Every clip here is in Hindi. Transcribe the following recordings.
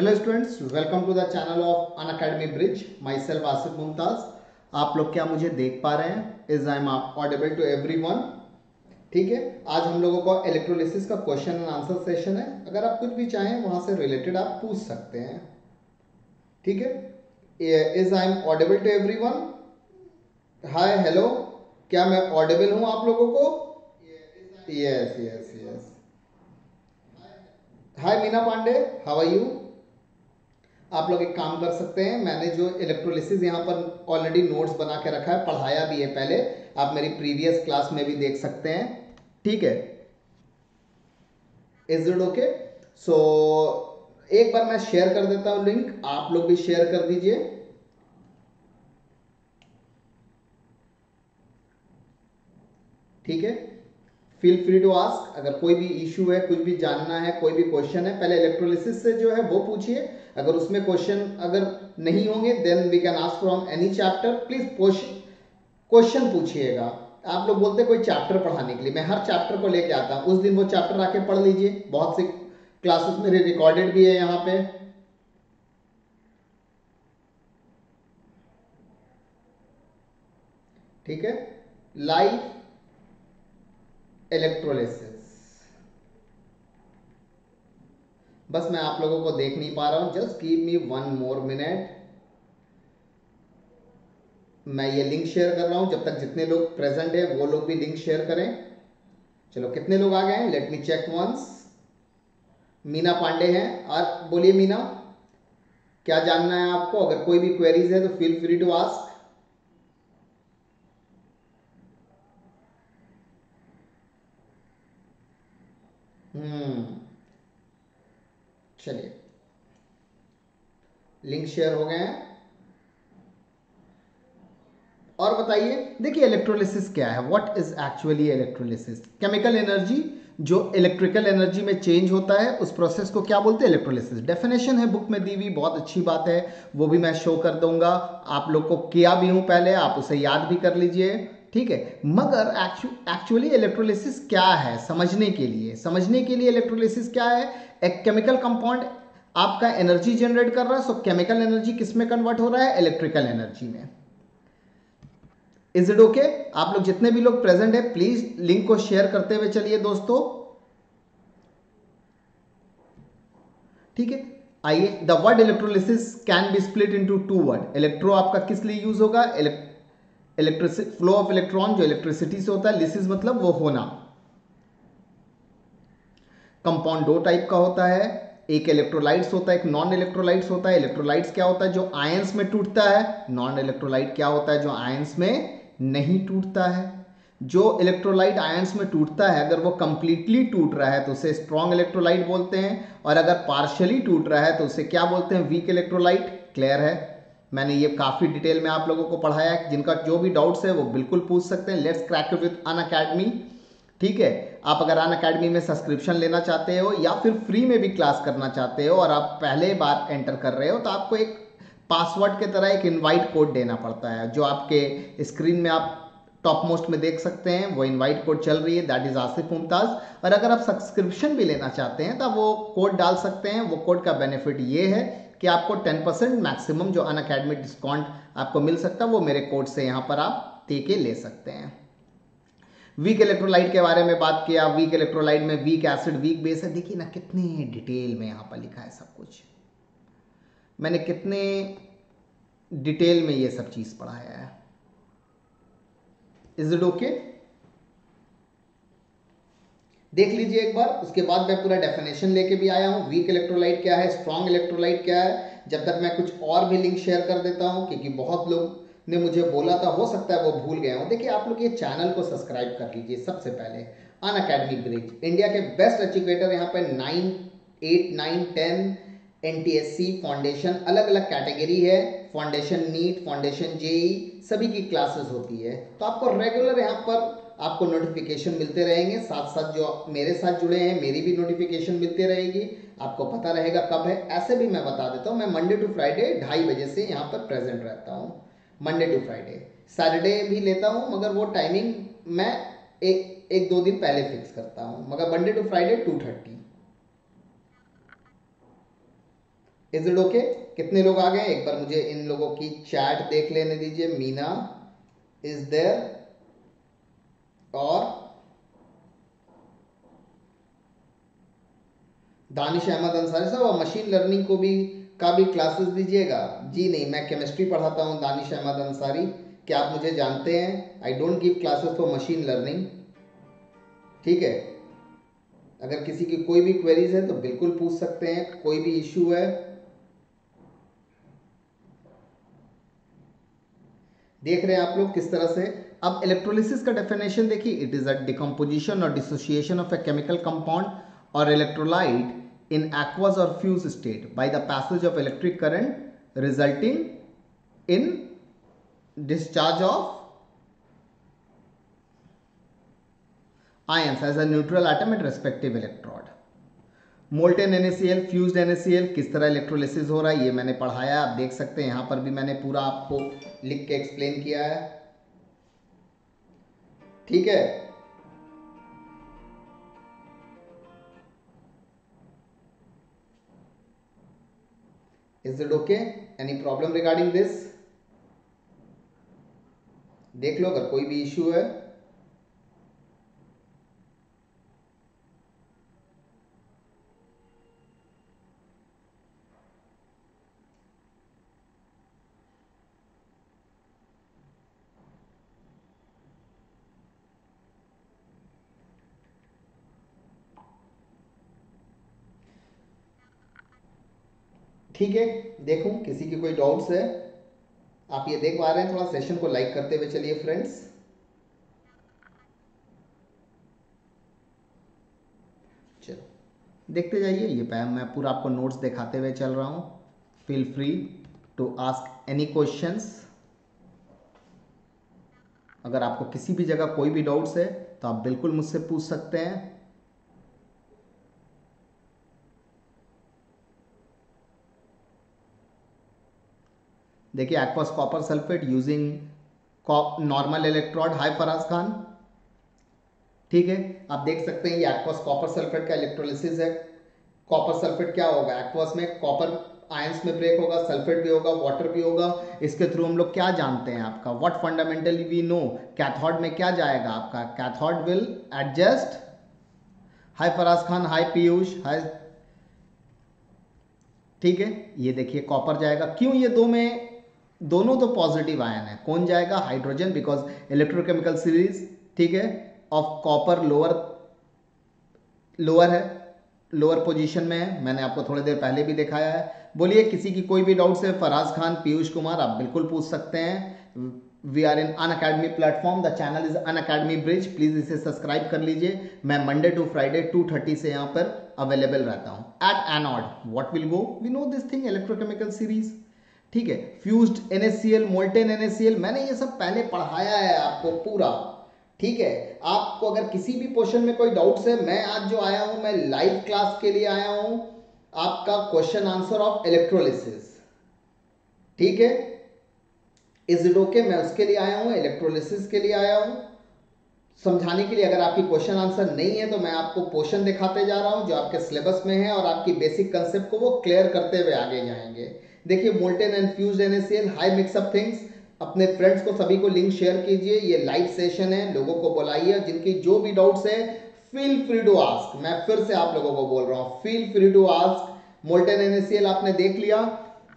Hello students, welcome to the channel of Unacademy Bridge. Myself Asif Mumtaz. आप लोग क्या मुझे देख पा रहे हैं? Is I am audible to everyone? ठीक है, आज हम लोगों को इलेक्ट्रोलिसिस का क्वेश्चन एंड आंसर सेशन है। अगर आप कुछ भी चाहें वहां से रिलेटेड आप पूछ सकते हैं। ठीक है, is I am audible to everyone? Hi, hello, क्या मैं ऑडिबल हूँ आप लोगों को? Yes yes yes. Hi Meena Pandey, how are you? आप लोग एक काम कर सकते हैं, मैंने जो इलेक्ट्रोलिसिस यहाँ पर ऑलरेडी नोट्स बना के रखा है, पढ़ाया भी है पहले, आप मेरी प्रीवियस क्लास में भी देख सकते हैं। ठीक है, इज इट ओके? सो एक बार मैं शेयर कर देता हूँ लिंक, आप लोग भी शेयर कर दीजिए। ठीक है, फील फ्री टू आस्क। अगर कोई भी इशू है, कुछ भी जानना है, कोई भी क्वेश्चन है, पहले इलेक्ट्रोलिसिस से जो है वो पूछिए। अगर उसमें क्वेश्चन अगर नहीं होंगे then we can ask from any chapter. Please question पूछिएगा। आप लोग बोलते कोई चैप्टर पढ़ाने के लिए, मैं हर चैप्टर को लेके आता हूँ, उस दिन वो चैप्टर आके पढ़ लीजिए। बहुत सी क्लासेस मेरी रिकॉर्डेड भी है यहाँ पे। ठीक है, लाइव इलेक्ट्रोलिसिस। बस मैं आप लोगों को देख नहीं पा रहा हूं, just give me one more minute. मैं ये लिंक शेयर कर रहा हूं, जब तक जितने लोग प्रेजेंट है वो लोग भी लिंक शेयर करें। चलो, कितने लोग आ गए हैं? Let me check once. Meena Pandey हैं, आप बोलिए मीना, क्या जानना है आपको? अगर कोई भी क्वेरीज है तो फील फ्री टू आस्क। चलिए, लिंक शेयर हो गए हैं। और बताइए, देखिए इलेक्ट्रोलिसिस क्या है, what is actually electrolysis? Chemical energy जो इलेक्ट्रिकल एनर्जी में चेंज होता है उस प्रोसेस को क्या बोलते हैं? इलेक्ट्रोलिसिस। डेफिनेशन है बुक में दी हुई, बहुत अच्छी बात है, वो भी मैं शो कर दूंगा। आप लोग को किया भी हूं पहले, आप उसे याद भी कर लीजिए। ठीक है, मगर एक्चुअली इलेक्ट्रोलिसिस क्या है समझने के लिए इलेक्ट्रोलिसिस क्या है? एक केमिकल कंपाउंड आपका एनर्जी जनरेट कर रहा है, सो केमिकल एनर्जी किसमें कन्वर्ट हो रहा है? इलेक्ट्रिकल एनर्जी में। Is it okay? आप लोग जितने भी लोग प्रेजेंट है प्लीज लिंक को शेयर करते हुए चलिए दोस्तों। ठीक है, आइए, the word electrolysis can be split into two word. Electro आपका किस लिए यूज होगा? इलेक्ट्रिसिटी, फ्लो ऑफ इलेक्ट्रॉन जो इलेक्ट्रिसिटी से होता है। लिसिस मतलब वो होना। कंपाउंड दो टाइप का होता है, एक इलेक्ट्रोलाइट्स होता है, एक नॉन इलेक्ट्रोलाइट्स होता है। इलेक्ट्रोलाइट्स क्या होता है? जो आयंस में टूटता है। नॉन इलेक्ट्रोलाइट क्या होता है? जो आयंस में नहीं टूटता है। जो इलेक्ट्रोलाइट आयंस में टूटता है, अगर वो कंप्लीटली टूट रहा है तो उसे स्ट्रॉन्ग इलेक्ट्रोलाइट बोलते हैं, और अगर पार्शियली टूट रहा है तो उसे क्या बोलते हैं? Weak electrolyte. क्लियर है? मैंने ये काफ़ी डिटेल में आप लोगों को पढ़ाया है, जिनका जो भी डाउट्स है वो बिल्कुल पूछ सकते हैं। Let's crack it with Unacademy. ठीक है, आप अगर अनअकैडमी में सब्सक्रिप्शन लेना चाहते हो या फिर फ्री में भी क्लास करना चाहते हो और आप पहले बार एंटर कर रहे हो तो आपको एक पासवर्ड के तरह एक इन्वाइट कोड देना पड़ता है, जो आपके स्क्रीन में आप टॉप मोस्ट में देख सकते हैं। वो इन्वाइट कोड चल रही है, दैट इज आसिफ मुमताज। और अगर आप सब्सक्रिप्शन भी लेना चाहते हैं तो वो कोड डाल सकते हैं। वो कोड का बेनिफिट ये है कि आपको 10% मैक्सिमम जो अनअकैडमी डिस्काउंट आपको मिल सकता है वो मेरे कोड से यहाँ पर आप देके ले सकते हैं। वीक इलेक्ट्रोलाइट के बारे में बात किया। वीक इलेक्ट्रोलाइट में वीक एसिड, वीक बेस है। देखिए ना कितने डिटेल में यहाँ पर लिखा है सब कुछ, मैंने कितने डिटेल में ये सब चीज़ पढ़ाया है। Is it okay? देख लीजिए एक बार, उसके बाद मैं पूरा डेफिनेशन लेके भी आया हूँ। वीक इलेक्ट्रोलाइट क्या है, स्ट्रॉन्ग इलेक्ट्रोलाइट क्या है। जब तक मैं कुछ और भी लिंक शेयर कर देता हूँ, क्योंकि बहुत लोग ने मुझे बोला था, हो सकता है वो भूल गए हों। देखिए, आप लोग ये चैनल को सब्सक्राइब कर लीजिए सबसे पहले। अनअकैडमी ब्रिज, इंडिया के बेस्ट एजुकेटर यहाँ पर 9, 8, 9, 10 NTSE फाउंडेशन, अलग अलग कैटेगरी है। फाउंडेशन नीट, फाउंडेशन JEE, सभी की क्लासेस होती है। तो आपको रेगुलर यहाँ पर आपको नोटिफिकेशन मिलते रहेंगे। साथ साथ जो मेरे साथ जुड़े हैं मेरी भी नोटिफिकेशन मिलती रहेगी, आपको पता रहेगा कब है। ऐसे भी मैं बता देता हूँ, मैं मंडे टू फ्राइडे 2:30 बजे से यहाँ पर प्रेजेंट रहता हूँ, मंडे टू फ्राइडे। सैटरडे भी लेता हूँ मगर वो टाइमिंग मैं एक दो दिन पहले फिक्स करता हूँ, मगर Monday to Friday 2:30। Is it okay? कितने लोग आ गए? एक बार मुझे इन लोगों की चैट देख लेने दीजिए. मीना इज देयर और दानिश अहमद अंसारी साहब. और मशीन लर्निंग को भी का भी क्लासेस दीजिएगा? जी नहीं, मैं केमिस्ट्री पढ़ाता हूं. दानिश अहमद अंसारी, क्या आप मुझे जानते हैं? I don't give classes for machine learning. ठीक है, अगर किसी की कोई भी क्वेरीज है तो बिल्कुल पूछ सकते हैं, कोई भी इश्यू है. देख रहे हैं आप लोग किस तरह से. अब इलेक्ट्रोलिसिस का डेफिनेशन देखिए. इट इज अ डिकम्पोजिशन और dissociation of a chemical compound और इलेक्ट्रोलाइट इन एक्वस और fuse state by the passage of electric current resulting in discharge of ions as a neutral atom at respective electrode. Molten NaCl, fused NaCl, किस तरह इलेक्ट्रोलिसिस हो रहा है ये मैंने पढ़ाया. आप देख सकते हैं यहाँ पर भी मैंने पूरा आपको लिख के एक्सप्लेन किया है. ठीक है, is it okay? Any problem regarding this? देख लो अगर कोई भी इश्यू है. ठीक है, देखूं किसी की कोई डाउट्स है. आप ये देख पा रहे हैं, थोड़ा सेशन को लाइक करते हुए चलिए फ्रेंड्स. चलो देखते जाइए. ये मैं पूरा आपको नोट्स दिखाते हुए चल रहा हूं. Feel free to ask any questions. अगर आपको किसी भी जगह कोई भी डाउट्स है तो आप बिल्कुल मुझसे पूछ सकते हैं. देखिए, aqueous copper sulphate using normal electrode. Hi Faraz Khan. ठीक है, आप देख सकते हैं ये एक्वस कॉपर सल्फेट का इलेक्ट्रोलिसिस है. कॉपर सल्फेट क्या होगा? एक्वस में कॉपर आयंस में ब्रेक होगा, सल्फेट भी होगा, वाटर भी होगा. इसके थ्रू हम लोग क्या जानते हैं आपका, what fundamentally we know, cathode में क्या जाएगा आपका? Cathode will adjust. Hi Faraz Khan, hi Piyush, hi. ठीक है, ये देखिए कॉपर जाएगा. क्यों? ये दो में दोनों तो पॉजिटिव आयन है. कौन जाएगा? हाइड्रोजन, बिकॉज इलेक्ट्रोकेमिकल सीरीज, ठीक है, ऑफ कॉपर लोअर है, लोअर पोजीशन में है. मैंने आपको थोड़ी देर पहले भी दिखाया है. बोलिए किसी की कोई भी डाउट्स है. फराज खान, पीयूष कुमार, आप बिल्कुल पूछ सकते हैं. We are in Unacademy platform. The channel is Unacademy Bridge. Please इसे सब्सक्राइब कर लीजिए. मैं मंडे टू फ्राइडे 2:30 से यहाँ पर अवेलेबल रहता हूँ. At anode what will go, we know this thing, electrochemical series. ठीक है, फ्यूज्ड NaCl, मोल्टेन NaCl, मैंने ये सब पहले पढ़ाया है आपको पूरा. ठीक है, आपको अगर किसी भी पोर्शन में कोई डाउट्स है, मैं आज जो आया हूं मैं लाइव क्लास के लिए आया हूं आपका क्वेश्चन आंसर ऑफ इलेक्ट्रोलिसिस. ठीक है, इज इट ओके? मैं उसके लिए आया हूं, इलेक्ट्रोलिसिस के लिए आया हूं समझाने के लिए. अगर आपकी क्वेश्चन आंसर नहीं है तो मैं आपको पोर्शन दिखाते जा रहा हूं जो आपके सिलेबस में है और आपकी बेसिक कंसेप्ट को वो क्लियर करते हुए आगे जाएंगे. देखिए, molten and fused NaCl, hi mixup things. अपने फ्रेंड्स को सभी को लिंक शेयर कीजिए. ये लाइव सेशन है, लोगों को बुलाइए. जिनकी जो भी डाउट्स है फील फ्री टू आस्क. मैं फिर से आप लोगों को बोल रहा हूँ, feel free to ask. Molten NaCl आपने देख लिया.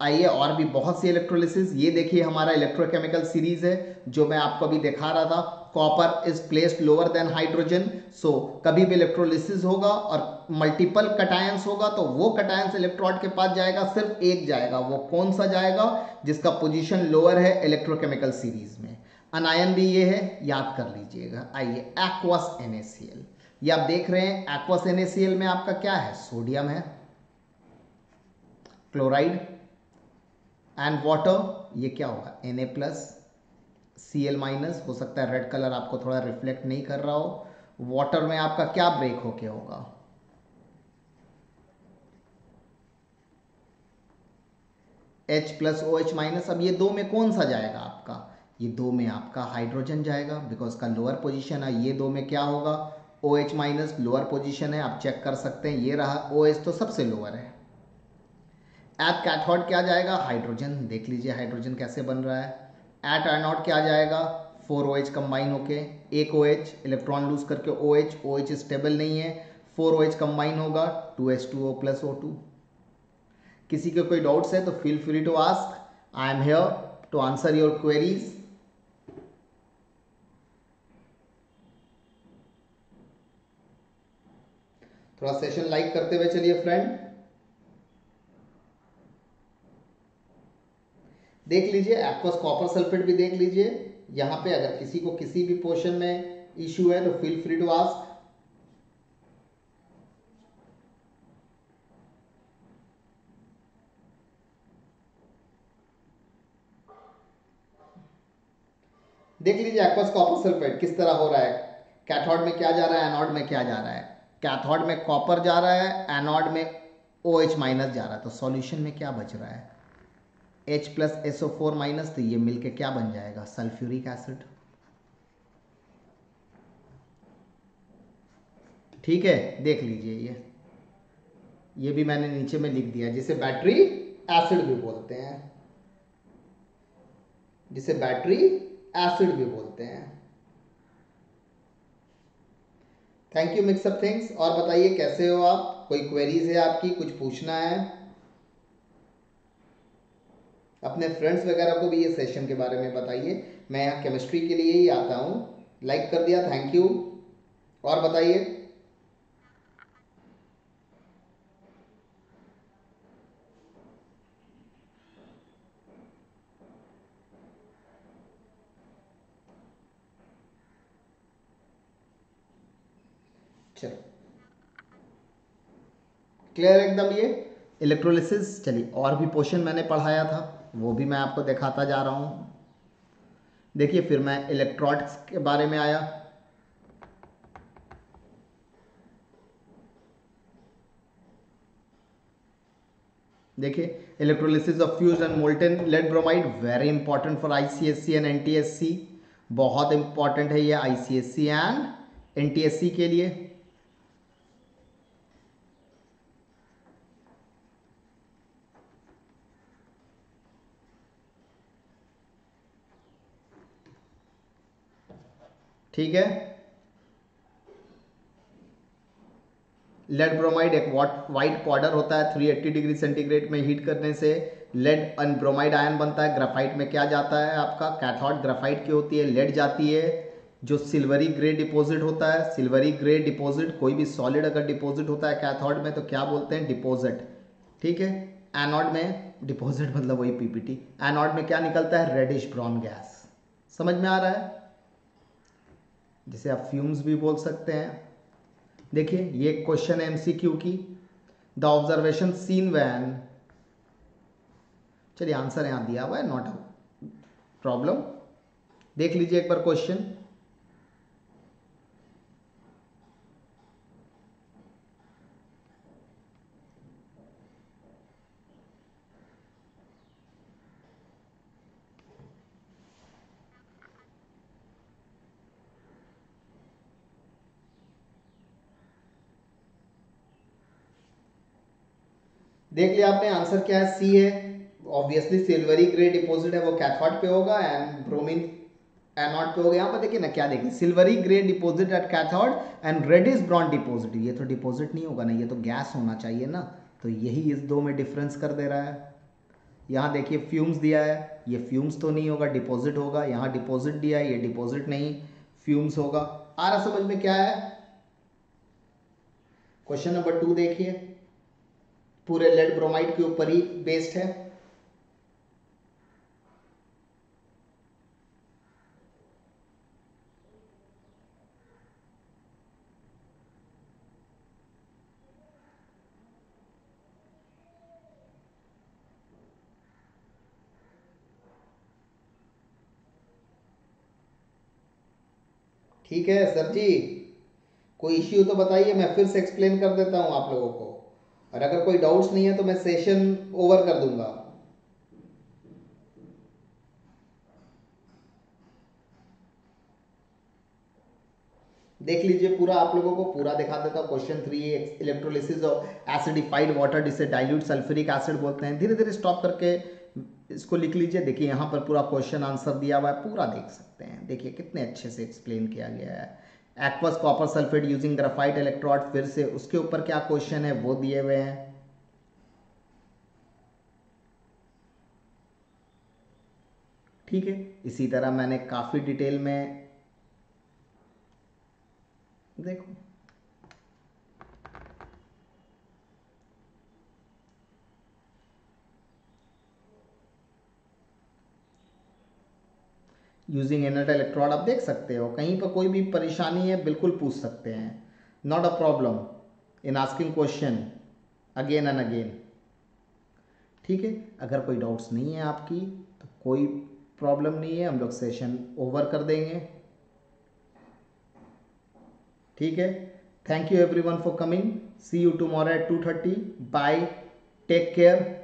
आइए और भी बहुत सी इलेक्ट्रोलिसिस. ये देखिए हमारा इलेक्ट्रोकेमिकल सीरीज है जो मैं आपको अभी दिखा रहा था. Copper is placed lower than hydrogen, so कभी भी इलेक्ट्रोलिसिस होगा और मल्टीपल कटायंस होगा तो वो कटायंस इलेक्ट्रोड के पास जाएगा, सिर्फ एक जाएगा. वो कौन सा जाएगा? जिसका पोजीशन लोअर है इलेक्ट्रोकेमिकल सीरीज में. अनायन भी ये है, याद कर लीजिएगा. आइए, एक्वस NaCl, ये आप देख रहे हैं. एक्वस NaCl में आपका क्या है? सोडियम है, क्लोराइड एंड वाटर. ये क्या होगा? Na+, Cl- हो सकता है रेड कलर आपको थोड़ा रिफ्लेक्ट नहीं कर रहा हो. वाटर में आपका क्या ब्रेक होके होगा? H+, OH-. अब ये दो में कौन सा जाएगा आपका? ये दो में आपका हाइड्रोजन जाएगा बिकॉज का लोअर पोजीशन है. ये दो में क्या होगा? OH- लोअर पोजीशन है, आप चेक कर सकते हैं. ये रहा OH, तो सबसे लोअर है. एट कैथोड क्या जाएगा हाइड्रोजन, देख लीजिए हाइड्रोजन कैसे बन रहा है। एट एनोड क्या जाएगा 4OH कंबाइन होके, एक OH इलेक्ट्रॉन लूज करके OH, OH स्टेबल नहीं है, 4OH कंबाइन होगा 2H2O प्लस O2। किसी के कोई डाउट्स है तो feel free to ask, I am here to answer your queries. थोड़ा सेशन लाइक करते हुए चलिए फ्रेंड। देख लीजिए एक्वस कॉपर सल्फेट भी देख लीजिए, यहाँ पे अगर किसी को किसी भी पोर्शन में इश्यू है तो फील फ्री टू आस्क। देख लीजिए एक्वस कॉपर सल्फेट किस तरह हो रहा है, कैथोड में क्या जा रहा है, एनोड में क्या जा रहा है। कैथोड में कॉपर जा रहा है, एनोड में OH माइनस जा रहा है, तो सॉल्यूशन में क्या बच रहा है H प्लस SO4 माइनस, तो ये मिलके क्या बन जाएगा सल्फ्यूरिक एसिड। ठीक है, देख लीजिए ये भी मैंने नीचे में लिख दिया, जिसे बैटरी एसिड भी बोलते हैं, जिसे बैटरी एसिड भी बोलते हैं। Thank you mixup things. और बताइए कैसे हो आप, कोई क्वेरीज है आपकी, कुछ पूछना है अपने फ्रेंड्स वगैरह को भी ये सेशन के बारे में बताइए। मैं यहाँ केमिस्ट्री के लिए ही आता हूँ। लाइक कर दिया, थैंक यू। और बताइए चलो क्लियर एकदम ये इलेक्ट्रोलिसिस। चलिए और भी पोर्शन मैंने पढ़ाया था वो भी मैं आपको दिखाता जा रहा हूँ। देखिए फिर मैं इलेक्ट्रोड्स के बारे में आया, देखिए electrolysis of fused and molten lead bromide, very important for ICSE and NTSE, बहुत इंपॉर्टेंट है ये ICSE एंड NTSE के लिए। ठीक है, लेड ब्रोमाइड एक वाइट पाउडर होता है, 380 डिग्री सेंटीग्रेड में हीट करने से लेड एंड ब्रोमाइड आयन बनता है। ग्राफाइट में क्या जाता है आपका, कैथोड ग्राफाइट की होती है, लेड जाती है, जो सिल्वरी ग्रे डिपॉजिट होता है, सिल्वरी ग्रे डिपॉजिट कोई भी सॉलिड अगर डिपॉजिट होता है कैथोड में तो क्या बोलते हैं डिपॉजिट। ठीक है, एनोड में डिपॉजिट मतलब वही PPT। एनोड में क्या निकलता है रेडिश ब्राउन गैस, समझ में आ रहा है, जिसे आप फ्यूम्स भी बोल सकते हैं। देखिए ये क्वेश्चन है MCQ की, द ऑब्जर्वेशन सीन वैन, चलिए आंसर यहाँ दिया हुआ है, नॉट अ प्रॉब्लम। देख लीजिए एक बार क्वेश्चन, देख लिया आपने आंसर क्या है, C है। ऑब्वियसली सिल्वरी ग्रे डिपॉजिट है वो कैथोड पे होगा एंड ब्रोमीन एनोड पे होगा। यहाँ पर देखिए ना क्या देखिए, silvery grey deposit at cathode and reddish brown deposit, ये तो डिपॉजिट नहीं होगा ना, ये तो गैस होना चाहिए ना, तो यही इस दो में डिफरेंस कर दे रहा है। यहाँ देखिए फ्यूम्स दिया है, ये फ्यूम्स तो नहीं होगा डिपॉजिट होगा, यहाँ डिपॉजिट दिया है ये डिपॉजिट नहीं फ्यूम्स होगा। आ रहा समझ में क्या है। क्वेश्चन नंबर 2 देखिए, पूरे लेड ब्रोमाइड के ऊपर ही बेस्ड है। ठीक है सर जी, कोई इश्यू तो बताइए, मैं फिर से एक्सप्लेन कर देता हूं आप लोगों को, और अगर कोई डाउट्स नहीं है तो मैं सेशन ओवर कर दूंगा। देख लीजिए पूरा, आप लोगों को पूरा दिखा देता हूँ। क्वेश्चन 3 इलेक्ट्रोलिसिस और एसिडिफाइड वाटर जिसे डाइल्यूट सल्फ्यूरिक एसिड बोलते हैं। धीरे धीरे स्टॉप करके इसको लिख लीजिए। देखिए यहाँ पर पूरा क्वेश्चन आंसर दिया हुआ है, पूरा देख सकते हैं। देखिए कितने अच्छे से एक्सप्लेन किया गया है। Aqueous copper sulphate using graphite electrode, फिर से उसके ऊपर क्या क्वेश्चन है वो दिए हुए हैं। ठीक है, इसी तरह मैंने काफी डिटेल में देखो यूजिंग एनोड इलेक्ट्रोड, आप देख सकते हो कहीं पर कोई भी परेशानी है बिल्कुल पूछ सकते हैं। Not a problem in asking question again and again. ठीक है, अगर कोई डाउट्स नहीं है आपकी तो कोई प्रॉब्लम नहीं है, हम लोग सेशन ओवर कर देंगे। ठीक है, thank you everyone for coming. See you tomorrow at 2:30। Bye, take care.